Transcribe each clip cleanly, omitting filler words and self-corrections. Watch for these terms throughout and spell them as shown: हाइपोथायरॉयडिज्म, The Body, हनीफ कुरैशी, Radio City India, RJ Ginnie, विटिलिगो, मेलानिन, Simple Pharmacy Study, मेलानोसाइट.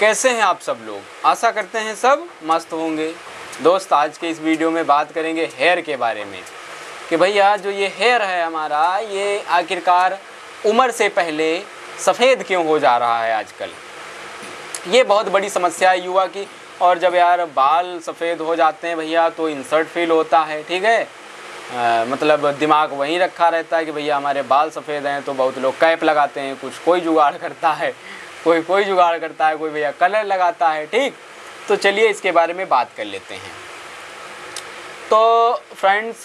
कैसे हैं आप सब लोग? आशा करते हैं सब मस्त होंगे। दोस्त, आज के इस वीडियो में बात करेंगे हेयर के बारे में कि भैया जो ये हेयर है हमारा, ये आखिरकार उम्र से पहले सफ़ेद क्यों हो जा रहा है आजकल? ये बहुत बड़ी समस्या है युवा की। और जब यार बाल सफ़ेद हो जाते हैं भैया तो इंसल्ट फील होता है, ठीक है। मतलब दिमाग वहीं रखा रहता है कि भैया हमारे बाल सफ़ेद हैं, तो बहुत लोग कैप लगाते हैं, कुछ कोई जुगाड़ करता है, कोई जुगाड़ करता है, कोई भैया कलर लगाता है, ठीक। तो चलिए इसके बारे में बात कर लेते हैं। तो फ्रेंड्स,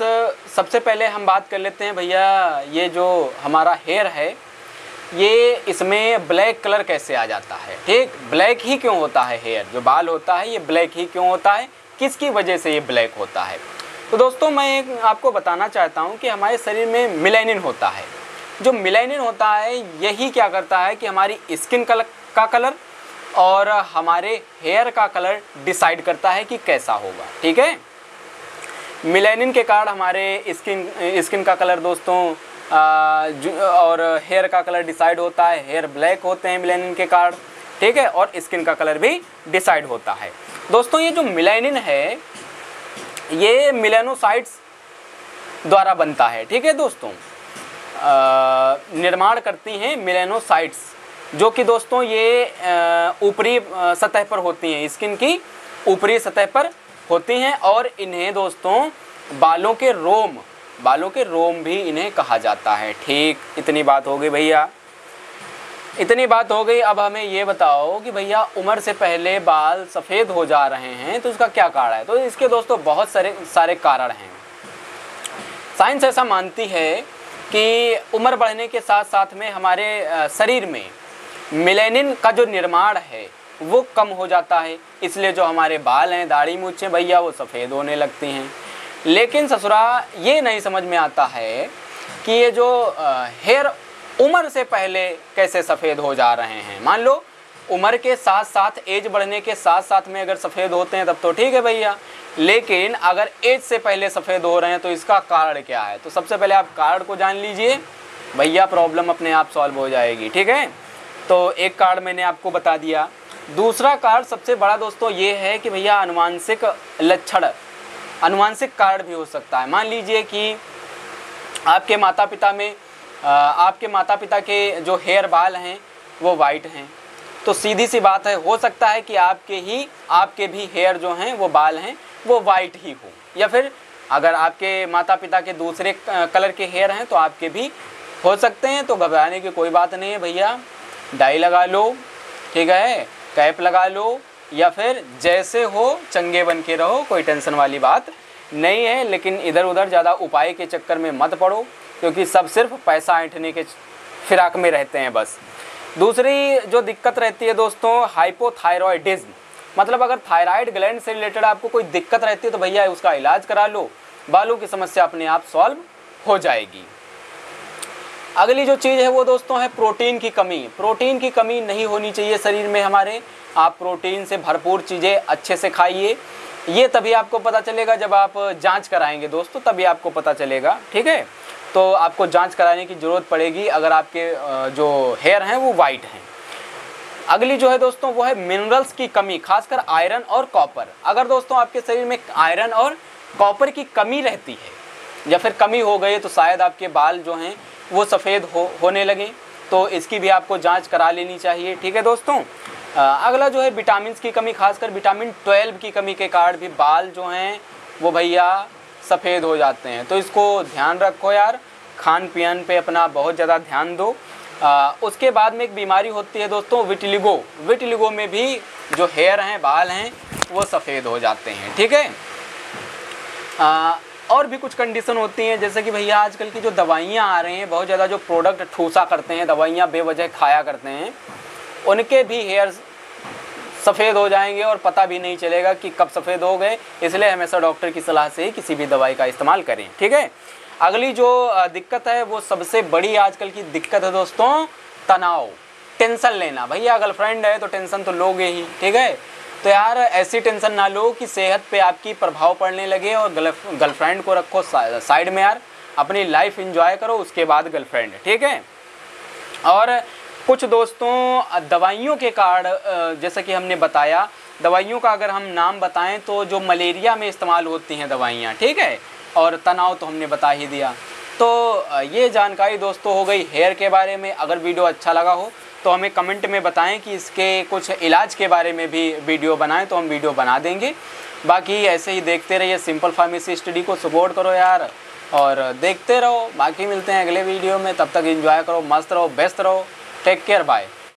सबसे पहले हम बात कर लेते हैं भैया ये जो हमारा हेयर है, ये इसमें ब्लैक कलर कैसे आ जाता है, ठीक। ब्लैक ही क्यों होता है हेयर, जो बाल होता है ये ब्लैक ही क्यों होता है, किसकी वजह से ये ब्लैक होता है? तो दोस्तों मैं आपको बताना चाहता हूँ कि हमारे शरीर में मेलानिन होता है। जो मेलानिन होता है यही क्या करता है कि हमारी स्किन का कलर और हमारे हेयर का कलर डिसाइड करता है कि कैसा होगा, ठीक है। मेलानिन के कारण हमारे स्किन का कलर दोस्तों और हेयर का कलर डिसाइड होता है। हेयर ब्लैक होते हैं मेलानिन के कारण, ठीक है, और स्किन का कलर भी डिसाइड होता है। दोस्तों ये जो मेलानिन है ये मेलानोसाइट्स द्वारा बनता है, ठीक है दोस्तों। निर्माण करती हैं मेलानोसाइट्स, जो कि दोस्तों ये ऊपरी सतह पर होती हैं, स्किन की ऊपरी सतह पर होती हैं। और इन्हें दोस्तों बालों के रोम भी इन्हें कहा जाता है, ठीक। इतनी बात हो गई भैया, इतनी बात हो गई। अब हमें ये बताओ कि भैया उम्र से पहले बाल सफ़ेद हो जा रहे हैं तो इसका क्या कारण है? तो इसके दोस्तों बहुत सारे कारण हैं। साइंस ऐसा मानती है कि उम्र बढ़ने के साथ साथ में हमारे शरीर में मेलानिन का जो निर्माण है वो कम हो जाता है, इसलिए जो हमारे बाल हैं, दाढ़ी मूछें भैया वो सफ़ेद होने लगती हैं। लेकिन ससुरा ये नहीं समझ में आता है कि ये जो हेयर उम्र से पहले कैसे सफ़ेद हो जा रहे हैं। मान लो उम्र के साथ साथ, एज बढ़ने के साथ साथ में अगर सफ़ेद होते हैं तब तो ठीक है भैया, लेकिन अगर एज से पहले सफ़ेद हो रहे हैं तो इसका कारण क्या है? तो सबसे पहले आप कारण को जान लीजिए भैया, प्रॉब्लम अपने आप सॉल्व हो जाएगी, ठीक है। तो एक कारण मैंने आपको बता दिया। दूसरा कारण सबसे बड़ा दोस्तों ये है कि भैया अनुवांशिक लक्षण, अनुवांशिक कारण भी हो सकता है। मान लीजिए कि आपके माता पिता के जो हेयर बाल हैं वो वाइट हैं, तो सीधी सी बात है, हो सकता है कि आपके भी हेयर जो हैं वो बाल हैं वो वाइट ही हो। या फिर अगर आपके माता पिता के दूसरे कलर के हेयर हैं तो आपके भी हो सकते हैं। तो घबराने की कोई बात नहीं है भैया, डाई लगा लो, ठीक है, कैप लगा लो, या फिर जैसे हो चंगे बन के रहो, कोई टेंशन वाली बात नहीं है। लेकिन इधर उधर ज़्यादा उपाय के चक्कर में मत पड़ो, क्योंकि सब सिर्फ पैसा ऐंठने के फिराक में रहते हैं बस। दूसरी जो दिक्कत रहती है दोस्तों, हाइपोथायरॉयडिज्म, मतलब अगर थायराइड ग्लैंड से रिलेटेड आपको कोई दिक्कत रहती है तो भैया उसका इलाज करा लो, बालों की समस्या अपने आप सॉल्व हो जाएगी। अगली जो चीज़ है वो दोस्तों है प्रोटीन की कमी। प्रोटीन की कमी नहीं होनी चाहिए शरीर में हमारे। आप प्रोटीन से भरपूर चीज़ें अच्छे से खाइए, ये तभी आपको पता चलेगा जब आप जाँच कराएँगे दोस्तों, तभी आपको पता चलेगा, ठीक है। तो आपको जांच कराने की ज़रूरत पड़ेगी अगर आपके जो हेयर हैं वो वाइट हैं। अगली जो है दोस्तों वो है मिनरल्स की कमी, खासकर आयरन और कॉपर। अगर दोस्तों आपके शरीर में आयरन और कॉपर की कमी रहती है या फिर कमी हो गई तो शायद आपके बाल जो हैं वो सफ़ेद होने लगे, तो इसकी भी आपको जांच करा लेनी चाहिए, ठीक है दोस्तों। अगला जो है विटामिन की कमी, खासकर विटामिन 12 की कमी के कारण भी बाल जो हैं वो भैया सफ़ेद हो जाते हैं। तो इसको ध्यान रखो यार, खान पीन पे अपना बहुत ज़्यादा ध्यान दो। उसके बाद में एक बीमारी होती है दोस्तों विटिलिगो। विटिलिगो में भी जो हेयर हैं, बाल हैं वो सफ़ेद हो जाते हैं, ठीक है। और भी कुछ कंडीशन होती हैं, जैसे कि भैया आजकल की जो दवाइयाँ आ रही हैं, बहुत ज़्यादा जो प्रोडक्ट ठूसा करते हैं, दवाइयाँ बेवजह खाया करते हैं, उनके भी हेयर सफ़ेद हो जाएंगे और पता भी नहीं चलेगा कि कब सफ़ेद हो गए। इसलिए हमेशा डॉक्टर की सलाह से ही किसी भी दवाई का इस्तेमाल करें, ठीक है। अगली जो दिक्कत है वो सबसे बड़ी आजकल की दिक्कत है दोस्तों, तनाव, टेंशन लेना। भैया गर्लफ्रेंड है तो टेंशन तो लोगे ही, ठीक है। तो यार ऐसी टेंशन ना लो कि सेहत पे आपकी प्रभाव पड़ने लगे, और गर्लफ्रेंड को रखो साइड में यार, अपनी लाइफ इंजॉय करो, उसके बाद गर्लफ्रेंड, ठीक है। और कुछ दोस्तों दवाइयों के कारण, जैसा कि हमने बताया, दवाइयों का अगर हम नाम बताएं तो जो मलेरिया में इस्तेमाल होती हैं दवाइयाँ, ठीक है, और तनाव तो हमने बता ही दिया। तो ये जानकारी दोस्तों हो गई हेयर के बारे में। अगर वीडियो अच्छा लगा हो तो हमें कमेंट में बताएं कि इसके कुछ इलाज के बारे में भी वीडियो बनाएं, तो हम वीडियो बना देंगे। बाकी ऐसे ही देखते रहिए सिंपल फार्मेसी स्टडी को, सपोर्ट करो यार और देखते रहो। बाकी मिलते हैं अगले वीडियो में, तब तक एंजॉय करो, मस्त रहो, बेस्ट रहो, टेक केयर, बाय।